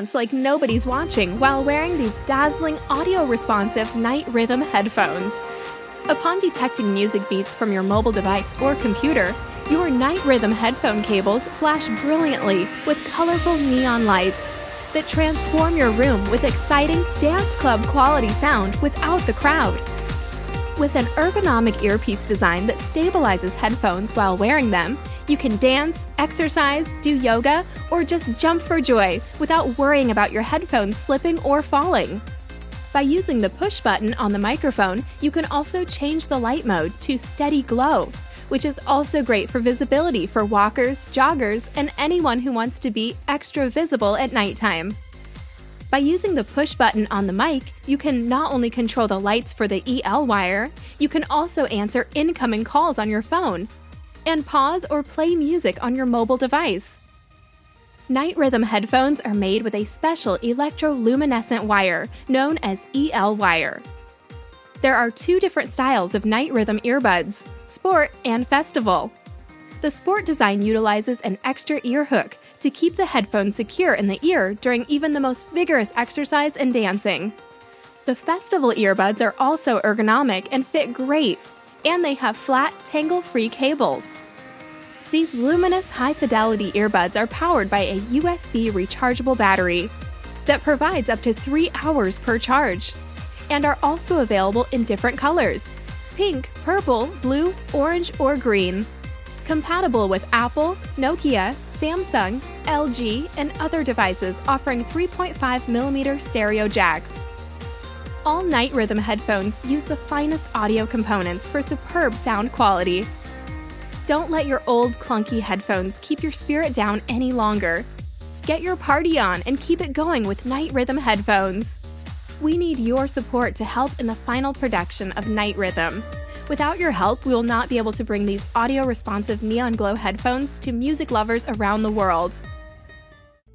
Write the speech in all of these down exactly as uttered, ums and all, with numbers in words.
dance like nobody's watching while wearing these dazzling audio-responsive Night Rhythm headphones. Upon detecting music beats from your mobile device or computer, your Night Rhythm headphone cables flash brilliantly with colorful neon lights that transform your room with exciting dance club quality sound without the crowd. With an ergonomic earpiece design that stabilizes headphones while wearing them, you can dance, exercise, do yoga, or just jump for joy without worrying about your headphones slipping or falling. By using the push button on the microphone, you can also change the light mode to steady glow, which is also great for visibility for walkers, joggers, and anyone who wants to be extra visible at nighttime. By using the push button on the mic, you can not only control the lights for the E L wire, you can also answer incoming calls on your phone and pause or play music on your mobile device. Night Rhythm headphones are made with a special electroluminescent wire known as E L wire. There are two different styles of Night Rhythm earbuds: Sport and Festival. The Sport design utilizes an extra ear hook to keep the headphones secure in the ear during even the most vigorous exercise and dancing. The Festival earbuds are also ergonomic and fit great, and they have flat, tangle-free cables. These luminous, high-fidelity earbuds are powered by a U S B rechargeable battery that provides up to three hours per charge, and are also available in different colors: pink, purple, blue, orange, or green. Compatible with Apple, Nokia, Samsung, L G, and other devices offering three point five millimeter stereo jacks. All Night Rhythm headphones use the finest audio components for superb sound quality. Don't let your old clunky headphones keep your spirit down any longer. Get your party on and keep it going with Night Rhythm headphones. We need your support to help in the final production of Night Rhythm. Without your help, we will not be able to bring these audio-responsive neon glow headphones to music lovers around the world.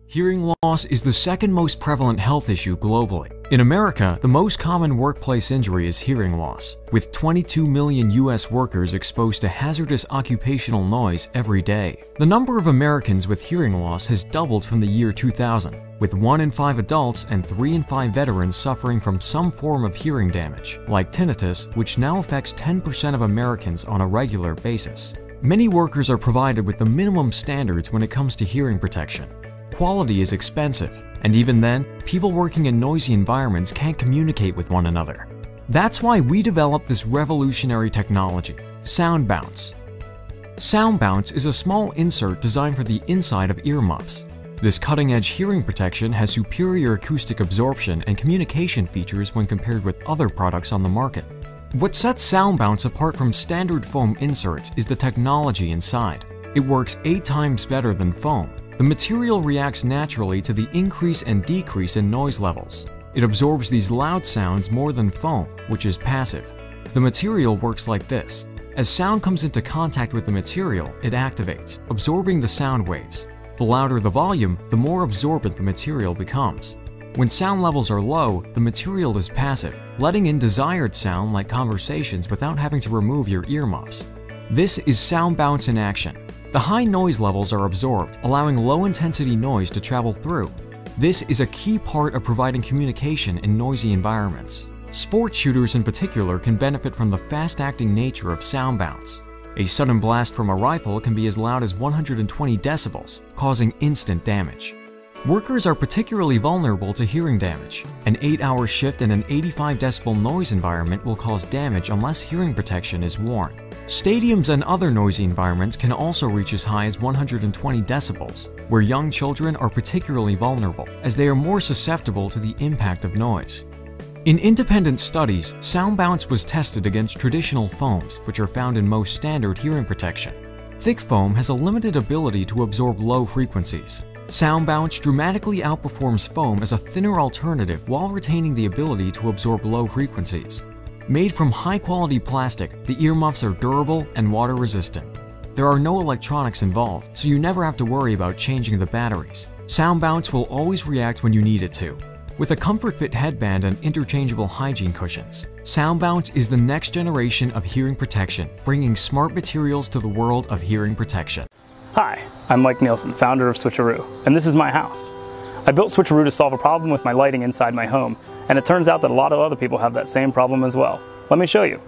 Hearing loss is the second most prevalent health issue globally. In America, the most common workplace injury is hearing loss, with twenty-two million U S workers exposed to hazardous occupational noise every day. The number of Americans with hearing loss has doubled from the year two thousand, with one in five adults and three in five veterans suffering from some form of hearing damage, like tinnitus, which now affects ten percent of Americans on a regular basis. Many workers are provided with the minimum standards when it comes to hearing protection. Quality is expensive, and even then, people working in noisy environments can't communicate with one another. That's why we developed this revolutionary technology, SoundBounce. SoundBounce is a small insert designed for the inside of earmuffs. This cutting-edge hearing protection has superior acoustic absorption and communication features when compared with other products on the market. What sets SoundBounce apart from standard foam inserts is the technology inside. It works eight times better than foam. The material reacts naturally to the increase and decrease in noise levels. It absorbs these loud sounds more than foam, which is passive. The material works like this. As sound comes into contact with the material, it activates, absorbing the sound waves. The louder the volume, the more absorbent the material becomes. When sound levels are low, the material is passive, letting in desired sound like conversations without having to remove your earmuffs. This is SoundBounce in action. The high noise levels are absorbed, allowing low-intensity noise to travel through. This is a key part of providing communication in noisy environments. Sport shooters in particular can benefit from the fast-acting nature of SoundBounce. A sudden blast from a rifle can be as loud as one hundred twenty decibels, causing instant damage. Workers are particularly vulnerable to hearing damage. An eight-hour shift in an eighty-five decibel noise environment will cause damage unless hearing protection is worn. Stadiums and other noisy environments can also reach as high as one hundred twenty decibels, where young children are particularly vulnerable, as they are more susceptible to the impact of noise. In independent studies, SoundBounce was tested against traditional foams, which are found in most standard hearing protection. Thick foam has a limited ability to absorb low frequencies. SoundBounce dramatically outperforms foam as a thinner alternative while retaining the ability to absorb low frequencies. Made from high-quality plastic, the earmuffs are durable and water-resistant. There are no electronics involved, so you never have to worry about changing the batteries. SoundBounce will always react when you need it to. With a comfort-fit headband and interchangeable hygiene cushions, SoundBounce is the next generation of hearing protection, bringing smart materials to the world of hearing protection. Hi, I'm Mike Nielsen, founder of Switcheroo, and this is my house. I built Switcheroo to solve a problem with my lighting inside my home, and it turns out that a lot of other people have that same problem as well. Let me show you.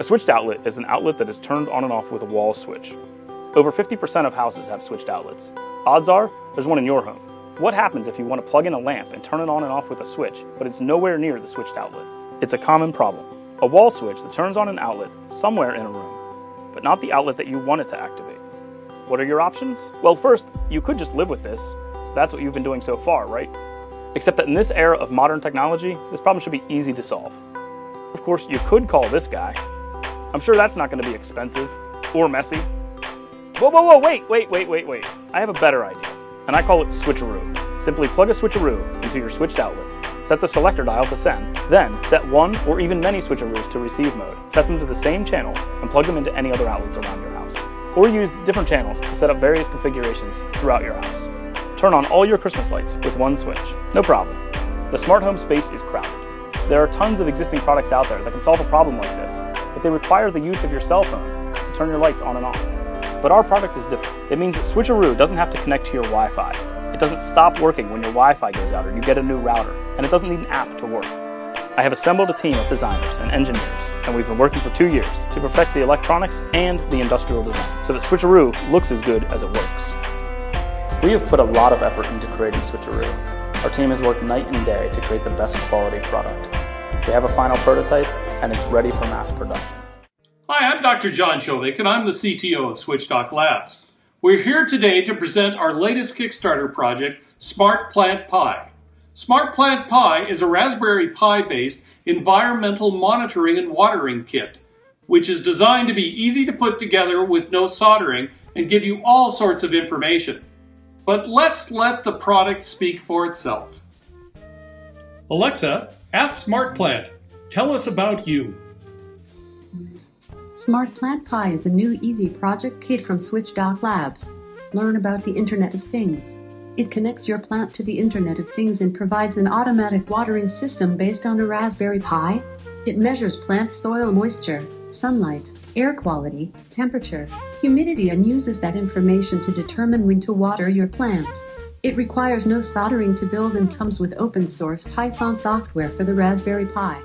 A switched outlet is an outlet that is turned on and off with a wall switch. Over fifty percent of houses have switched outlets. Odds are, there's one in your home. What happens if you want to plug in a lamp and turn it on and off with a switch, but it's nowhere near the switched outlet? It's a common problem. A wall switch that turns on an outlet somewhere in a room, but not the outlet that you want it to activate. What are your options? Well, first, you could just live with this. That's what you've been doing so far, right? Except that in this era of modern technology, this problem should be easy to solve. Of course, you could call this guy. I'm sure that's not going to be expensive or messy. Whoa, whoa, whoa, wait, wait, wait, wait, wait. I have a better idea, and I call it Switcheroo. Simply plug a Switcheroo into your switched outlet. Set the selector dial to send. Then, set one or even many Switcheroos to receive mode. Set them to the same channel and plug them into any other outlets around your house. Or use different channels to set up various configurations throughout your house. Turn on all your Christmas lights with one switch. No problem. The smart home space is crowded. There are tons of existing products out there that can solve a problem like this, but they require the use of your cell phone to turn your lights on and off. But our product is different. It means that Switcheroo doesn't have to connect to your Wi-Fi. It doesn't stop working when your Wi-Fi goes out or you get a new router, and it doesn't need an app to work. I have assembled a team of designers and engineers, and we've been working for two years to perfect the electronics and the industrial design so that Switcheroo looks as good as it works. We have put a lot of effort into creating Switcheroo. Our team has worked night and day to create the best quality product. We have a final prototype, and it's ready for mass production. Hi, I'm Doctor John Shovic, and I'm the C T O of SwitchDoc Labs. We're here today to present our latest Kickstarter project, SmartPlant Pi. SmartPlant Pi is a Raspberry Pi-based environmental monitoring and watering kit, which is designed to be easy to put together with no soldering and give you all sorts of information. But let's let the product speak for itself. Alexa, ask SmartPlant, tell us about you. SmartPlant Pi is a new easy project kit from SwitchDoc Labs. Learn about the Internet of Things. It connects your plant to the Internet of Things and provides an automatic watering system based on a Raspberry Pi. It measures plant soil moisture, sunlight, air quality, temperature, humidity, and uses that information to determine when to water your plant. It requires no soldering to build and comes with open source Python software for the Raspberry Pi.